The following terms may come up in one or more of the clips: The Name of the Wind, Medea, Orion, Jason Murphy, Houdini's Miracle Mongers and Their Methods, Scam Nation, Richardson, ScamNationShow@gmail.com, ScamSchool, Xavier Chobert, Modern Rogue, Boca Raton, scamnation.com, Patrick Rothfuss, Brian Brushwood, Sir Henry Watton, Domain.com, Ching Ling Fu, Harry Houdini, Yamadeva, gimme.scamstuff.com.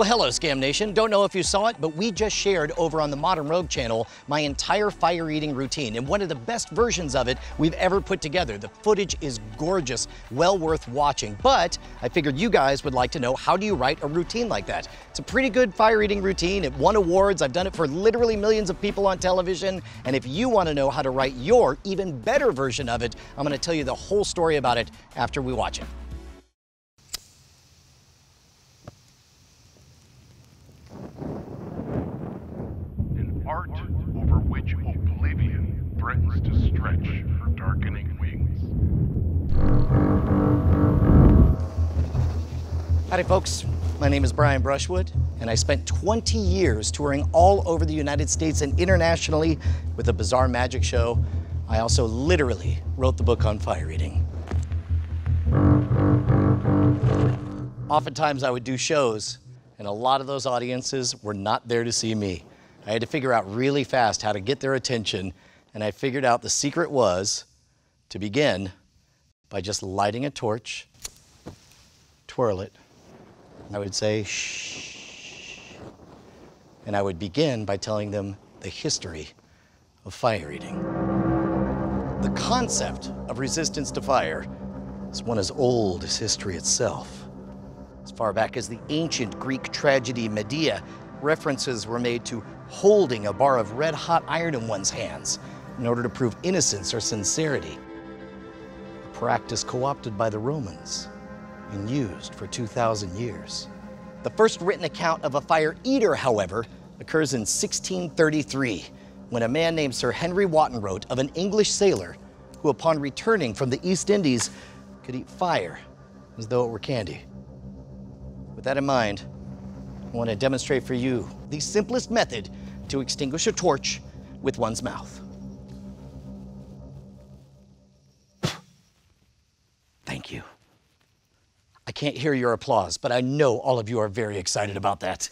Well, hello, Scam Nation. Don't know if you saw it, but we just shared over on the Modern Rogue channel my entire fire eating routine and one of the best versions of it we've ever put together. The footage is gorgeous, well worth watching, but I figured you guys would like to know, how do you write a routine like that? It's a pretty good fire eating routine. It won awards. I've done it for literally millions of people on television. And if you want to know how to write your even better version of it, I'm going to tell you the whole story about it after we watch it. Art over which oblivion threatens to stretch her darkening wings. Howdy folks, my name is Brian Brushwood, and I spent 20 years touring all over the United States and internationally with a bizarre magic show. I also literally wrote the book on fire eating. Oftentimes I would do shows, and a lot of those audiences were not there to see me. I had to figure out really fast how to get their attention, and I figured out the secret was to begin by just lighting a torch, twirl it. I would say, shh. And I would begin by telling them the history of fire eating. The concept of resistance to fire is one as old as history itself. As far back as the ancient Greek tragedy Medea, references were made to holding a bar of red hot iron in one's hands in order to prove innocence or sincerity. A practice co-opted by the Romans and used for 2,000 years. The first written account of a fire eater, however, occurs in 1633, when a man named Sir Henry Watton wrote of an English sailor who, upon returning from the East Indies, could eat fire as though it were candy. With that in mind, I want to demonstrate for you the simplest method to extinguish a torch with one's mouth. Thank you. I can't hear your applause, but I know all of you are very excited about that.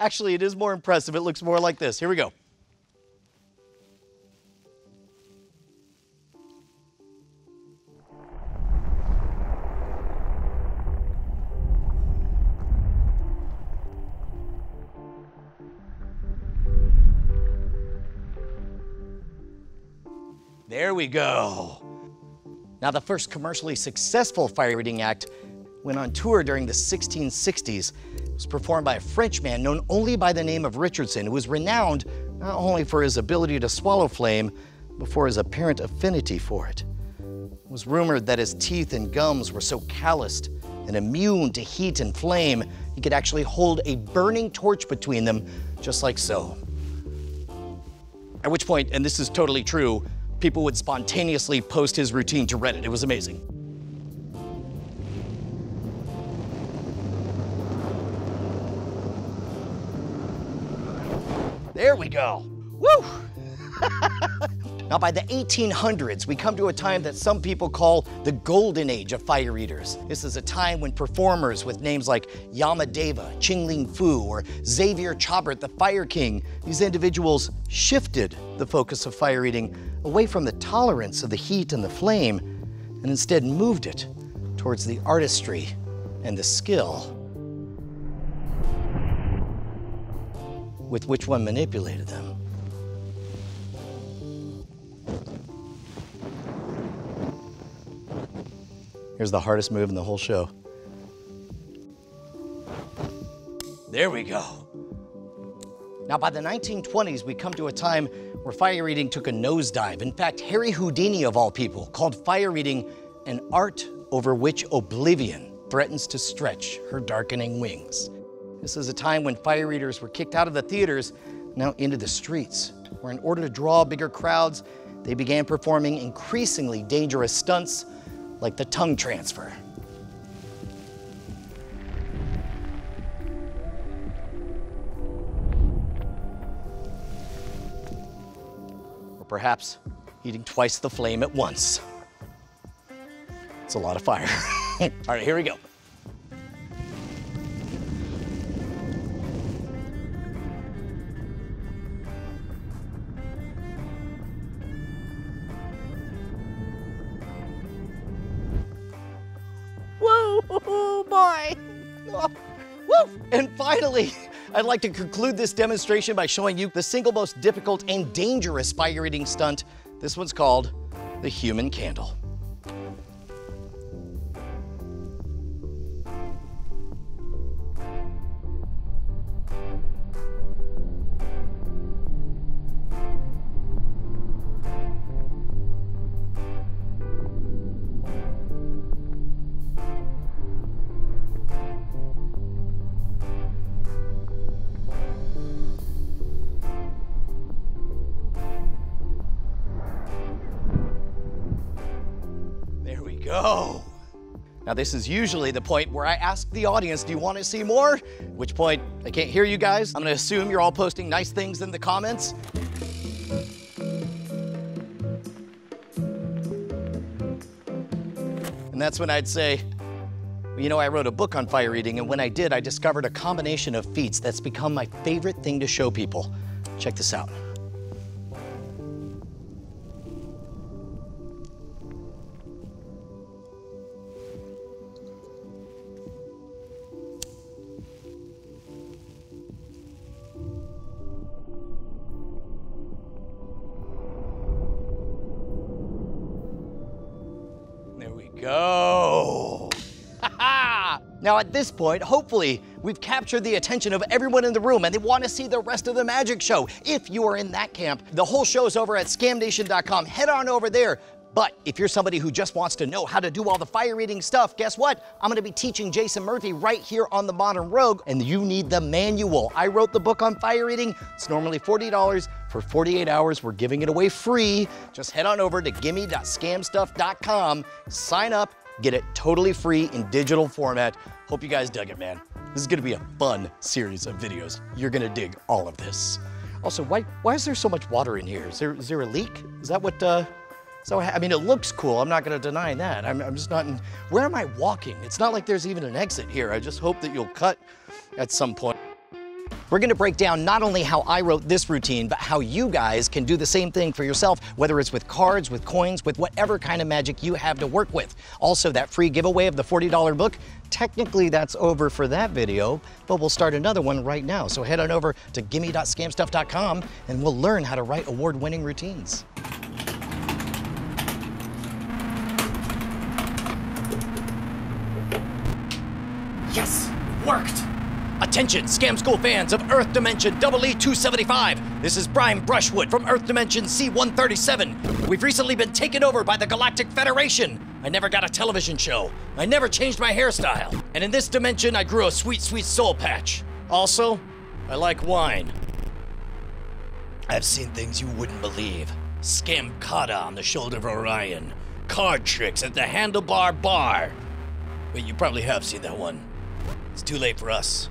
Actually, it is more impressive. It looks more like this. Here we go. There we go. Now, the first commercially successful fire eating act went on tour during the 1660s. It was performed by a Frenchman known only by the name of Richardson, who was renowned not only for his ability to swallow flame, but for his apparent affinity for it. It was rumored that his teeth and gums were so calloused and immune to heat and flame, he could actually hold a burning torch between them, just like so. At which point, and this is totally true, people would spontaneously post his routine to Reddit. It was amazing. There we go. Woo! Now, by the 1800s, we come to a time that some people call the golden age of fire eaters. This is a time when performers with names like Yamadeva, Ching Ling Fu, or Xavier Chobert, the Fire King, these individuals shifted the focus of fire eating away from the tolerance of the heat and the flame, and instead moved it towards the artistry and the skill with which one manipulated them. Here's the hardest move in the whole show. There we go. Now, by the 1920s, we come to a time where fire eating took a nosedive. In fact, Harry Houdini, of all people, called fire eating an art over which oblivion threatens to stretch her darkening wings. This is a time when fire eaters were kicked out of the theaters, now into the streets, where in order to draw bigger crowds, they began performing increasingly dangerous stunts, like the tongue transfer. Or perhaps eating twice the flame at once. It's a lot of fire. All right, here we go. Oh boy! Oh. Woo! And finally, I'd like to conclude this demonstration by showing you the single most difficult and dangerous spider-eating stunt. This one's called the human candle. Go. Now this is usually the point where I ask the audience, do you want to see more? At which point, I can't hear you guys. I'm gonna assume you're all posting nice things in the comments. And that's when I'd say, well, you know, I wrote a book on fire eating, and when I did, I discovered a combination of feats that's become my favorite thing to show people. Check this out. Go! Now at this point, hopefully, we've captured the attention of everyone in the room and they want to see the rest of the magic show. If you are in that camp, the whole show's over at ScamNation.com. Head on over there. But if you're somebody who just wants to know how to do all the fire eating stuff, guess what? I'm gonna be teaching Jason Murphy right here on the Modern Rogue, and you need the manual. I wrote the book on fire eating. It's normally $40 for 48 hours. We're giving it away free. Just head on over to gimme.scamstuff.com, sign up, get it totally free in digital format. Hope you guys dug it, man. This is gonna be a fun series of videos. You're gonna dig all of this. Also, why is there so much water in here? Is there a leak? Is that what, So, I mean, it looks cool. I'm not gonna deny that. I'm just not in, where am I walking? It's not like there's even an exit here. I just hope that you'll cut at some point. We're gonna break down not only how I wrote this routine, but how you guys can do the same thing for yourself, whether it's with cards, with coins, with whatever kind of magic you have to work with. Also, that free giveaway of the $40 book, technically that's over for that video, but we'll start another one right now. So head on over to gimme.scamstuff.com and we'll learn how to write award-winning routines. Yes, it worked. Attention, Scam School fans of Earth Dimension EE275. This is Brian Brushwood from Earth Dimension C-137. We've recently been taken over by the Galactic Federation. I never got a television show. I never changed my hairstyle. And in this dimension, I grew a sweet, sweet soul patch. Also, I like wine. I've seen things you wouldn't believe. Scam kata on the shoulder of Orion. Card tricks at the Handlebar Bar. But you probably have seen that one. It's too late for us,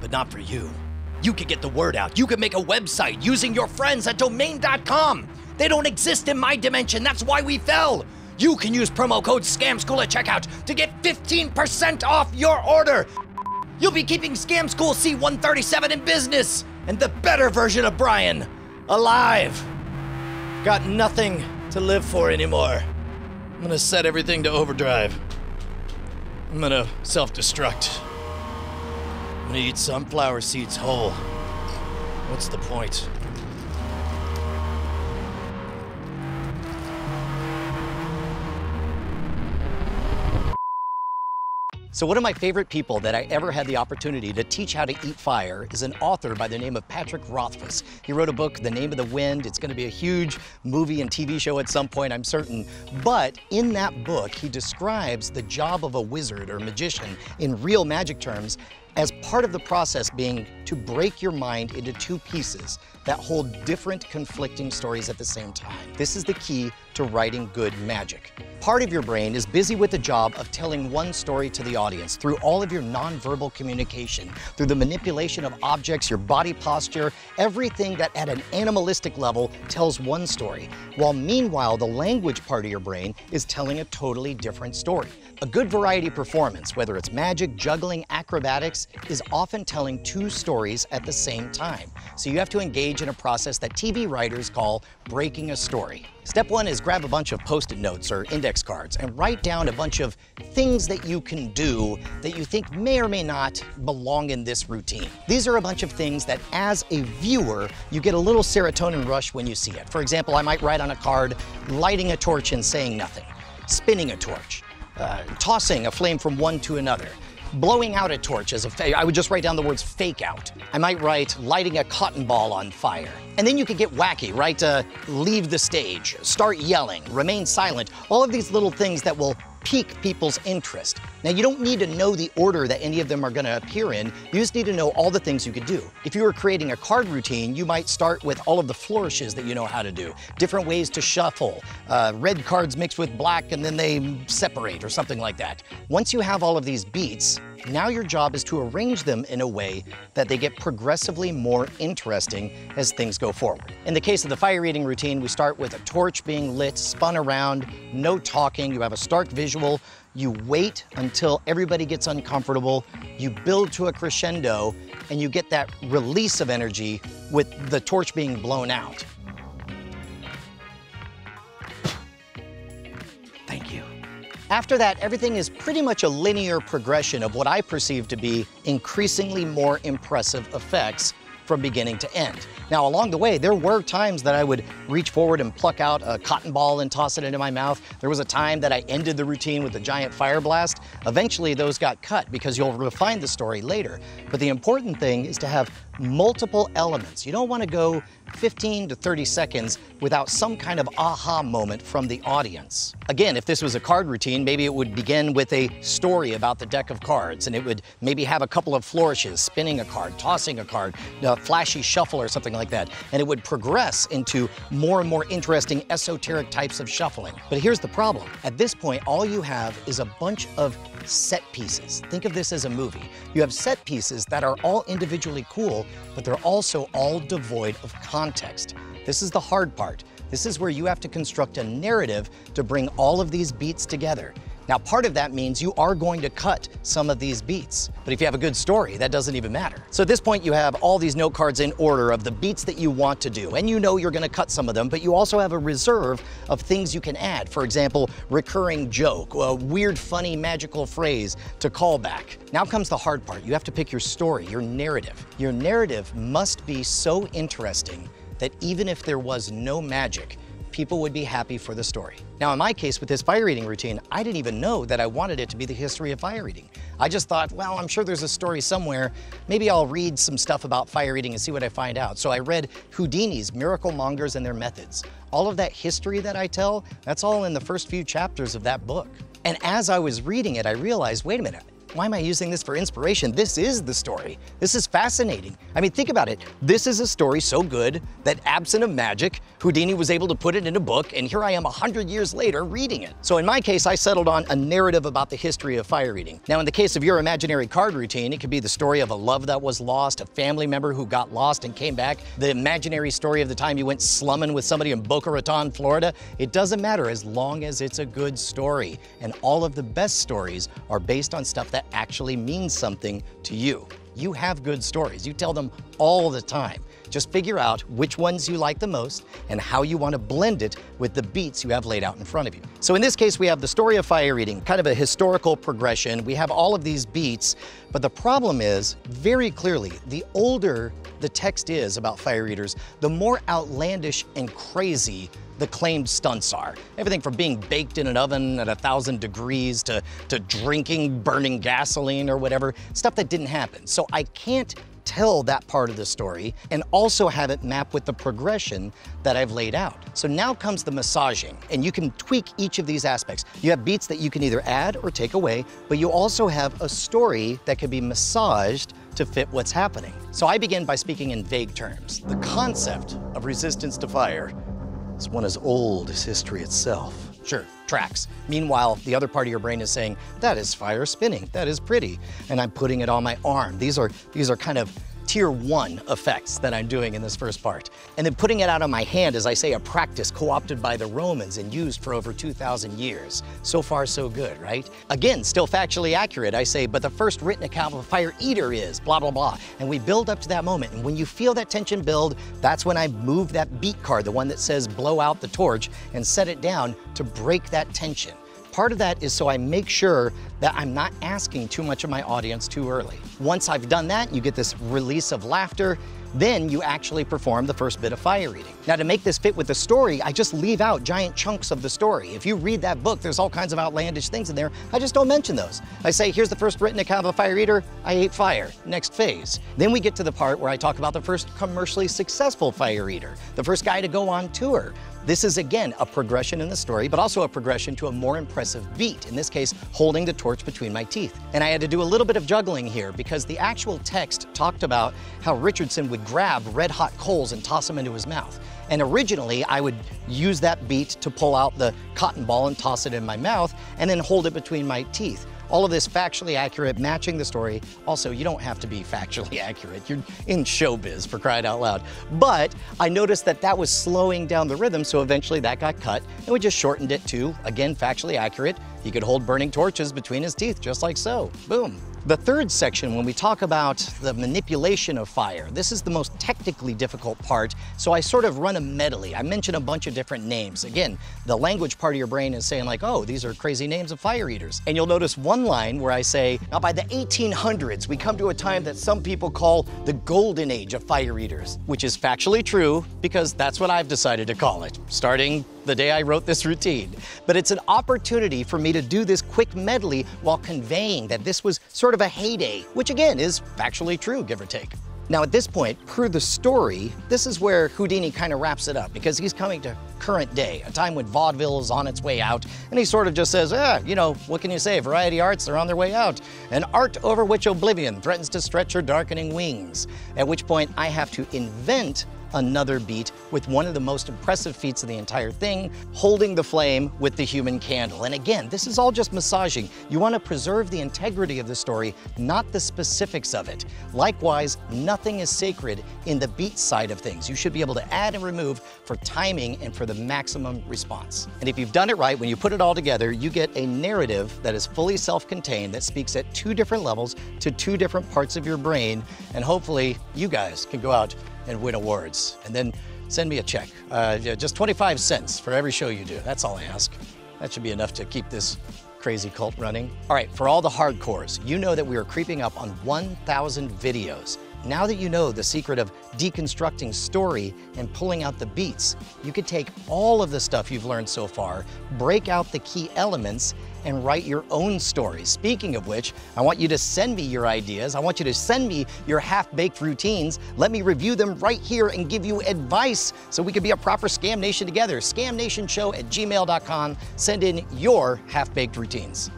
but not for you. You could get the word out. You could make a website using your friends at Domain.com. They don't exist in my dimension. That's why we fell. You can use promo code SCAMSCHOOL at checkout to get 15% off your order. You'll be keeping Scam School C-137 in business and the better version of Brian alive. Got nothing to live for anymore. I'm gonna set everything to overdrive. I'm gonna self-destruct. I'm gonna eat sunflower seeds whole. What's the point? So one of my favorite people that I ever had the opportunity to teach how to eat fire is an author by the name of Patrick Rothfuss. He wrote a book, The Name of the Wind. It's gonna be a huge movie and TV show at some point, I'm certain. But in that book, he describes the job of a wizard or magician in real magic terms as part of the process being to break your mind into two pieces that hold different conflicting stories at the same time. This is the key to writing good magic. Part of your brain is busy with the job of telling one story to the audience through all of your nonverbal communication, through the manipulation of objects, your body posture, everything that at an animalistic level tells one story, while meanwhile the language part of your brain is telling a totally different story. A good variety performance, whether it's magic, juggling, acrobatics, is often telling two stories stories at the same time. So you have to engage in a process that TV writers call breaking a story. Step one is grab a bunch of Post-it notes or index cards and write down a bunch of things that you can do that you think may or may not belong in this routine. These are a bunch of things that as a viewer, you get a little serotonin rush when you see it. For example, I might write on a card, lighting a torch and saying nothing, spinning a torch, tossing a flame from one to another, blowing out a torch as I would just write down the words fake out. I might write lighting a cotton ball on fire. And then you could get wacky, right? Leave the stage, start yelling, remain silent. All of these little things that will pique people's interest. Now, you don't need to know the order that any of them are gonna appear in. You just need to know all the things you could do. If you were creating a card routine, you might start with all of the flourishes that you know how to do, different ways to shuffle, red cards mixed with black and then they separate or something like that. Once you have all of these beats, now your job is to arrange them in a way that they get progressively more interesting as things go forward. In the case of the fire eating routine, we start with a torch being lit, spun around, no talking, you have a stark visual, you wait until everybody gets uncomfortable, you build to a crescendo, and you get that release of energy with the torch being blown out. Thank you. After that, everything is pretty much a linear progression of what I perceive to be increasingly more impressive effects from beginning to end. Now, along the way, there were times that I would reach forward and pluck out a cotton ball and toss it into my mouth. There was a time that I ended the routine with a giant fire blast. Eventually, those got cut because you'll refine the story later. But the important thing is to have multiple elements. You don't want to go 15 to 30 seconds without some kind of aha moment from the audience. Again, if this was a card routine, maybe it would begin with a story about the deck of cards, and it would maybe have a couple of flourishes, spinning a card, tossing a card, a flashy shuffle or something like that, and it would progress into more and more interesting esoteric types of shuffling. But here's the problem. At this point, all you have is a bunch of set pieces. Think of this as a movie. You have set pieces that are all individually cool, but they're also all devoid of context. This is the hard part. This is where you have to construct a narrative to bring all of these beats together. Now, part of that means you are going to cut some of these beats, but if you have a good story, that doesn't even matter. So at this point, you have all these note cards in order of the beats that you want to do, and you know you're gonna cut some of them, but you also have a reserve of things you can add. For example, recurring joke, a weird, funny, magical phrase to call back. Now comes the hard part. You have to pick your story, your narrative. Your narrative must be so interesting that even if there was no magic, people would be happy for the story. Now, in my case with this fire eating routine, I didn't even know that I wanted it to be the history of fire eating. I just thought, well, I'm sure there's a story somewhere. Maybe I'll read some stuff about fire eating and see what I find out. So I read Houdini's Miracle Mongers and Their Methods. All of that history that I tell, that's all in the first few chapters of that book. And as I was reading it, I realized, wait a minute, why am I using this for inspiration? This is the story. This is fascinating. I mean, think about it. This is a story so good that absent of magic, Houdini was able to put it in a book, and here I am 100 years later reading it. So in my case, I settled on a narrative about the history of fire eating. Now, in the case of your imaginary card routine, it could be the story of a love that was lost, a family member who got lost and came back, the imaginary story of the time you went slumming with somebody in Boca Raton, Florida. It doesn't matter as long as it's a good story, and all of the best stories are based on stuff that actually means something to you. You have good stories. You tell them all the time. Just figure out which ones you like the most and how you want to blend it with the beats you have laid out in front of you. So in this case, we have the story of fire eating, kind of a historical progression. We have all of these beats, but the problem is, very clearly, the older the text is about fire eaters, the more outlandish and crazy the claimed stunts are. Everything from being baked in an oven at 1,000 degrees to drinking, burning gasoline or whatever, stuff that didn't happen. So I can't tell that part of the story and also have it map with the progression that I've laid out. So now comes the massaging, and you can tweak each of these aspects. You have beats that you can either add or take away, but you also have a story that can be massaged to fit what's happening. So I begin by speaking in vague terms. The concept of resistance to fire is one as old as history itself. Sure, tracks. Meanwhile, the other part of your brain is saying, that is fire spinning, that is pretty, and I'm putting it on my arm. These are kind of tier one effects that I'm doing in this first part. And then putting it out of my hand, as I say, a practice co-opted by the Romans and used for over 2,000 years. So far, so good, right? Again, still factually accurate, I say, but the first written account of a fire eater is blah, blah, blah. And we build up to that moment. And when you feel that tension build, that's when I move that beat card, the one that says blow out the torch, and set it down to break that tension. Part of that is so I make sure that I'm not asking too much of my audience too early. Once I've done that, you get this release of laughter, then you actually perform the first bit of fire eating. Now, to make this fit with the story, I just leave out giant chunks of the story. If you read that book, there's all kinds of outlandish things in there. I just don't mention those. I say, here's the first written account of a fire eater. I ate fire. Next phase. Then we get to the part where I talk about the first commercially successful fire eater, the first guy to go on tour. This is, again, a progression in the story, but also a progression to a more impressive beat, in this case, holding the torch between my teeth. And I had to do a little bit of juggling here because the actual text talked about how Richardson would grab red-hot coals and toss them into his mouth. And originally, I would use that beat to pull out the cotton ball and toss it in my mouth and then hold it between my teeth. All of this factually accurate, matching the story. Also, you don't have to be factually accurate. You're in showbiz, for crying out loud. But I noticed that that was slowing down the rhythm, so eventually that got cut, and we just shortened it to, again, factually accurate. He could hold burning torches between his teeth, just like so. Boom. The third section, when we talk about the manipulation of fire, this is the most technically difficult part, so I sort of run a medley. I mention a bunch of different names. Again, the language part of your brain is saying like, oh, these are crazy names of fire eaters. And you'll notice one line where I say, now by the 1800s, we come to a time that some people call the golden age of fire eaters, which is factually true because that's what I've decided to call it, starting the day I wrote this routine. But it's an opportunity for me to do this quick medley while conveying that this was sort of a heyday, which again is factually true, give or take. Now at this point, per the story, this is where Houdini kind of wraps it up because he's coming to current day, a time when vaudeville is on its way out, and he sort of just says, you know, what can you say? Variety arts are on their way out. An art over which oblivion threatens to stretch her darkening wings. At which point I have to invent another beat with one of the most impressive feats of the entire thing, holding the flame with the human candle. And again, this is all just massaging. You want to preserve the integrity of the story, not the specifics of it. Likewise, nothing is sacred in the beat side of things. You should be able to add and remove for timing and for the maximum response. And if you've done it right, when you put it all together, you get a narrative that is fully self-contained, that speaks at two different levels to two different parts of your brain. And hopefully you guys can go out and win awards. And then send me a check. Just 25 cents for every show you do. That's all I ask. That should be enough to keep this crazy cult running. All right, for all the hardcores, you know that we are creeping up on 1,000 videos. Now that you know the secret of deconstructing story and pulling out the beats, you could take all of the stuff you've learned so far, break out the key elements, and write your own story. Speaking of which, I want you to send me your ideas. I want you to send me your half-baked routines. Let me review them right here and give you advice so we can be a proper Scam Nation together. ScamNationShow@gmail.com. Send in your half-baked routines.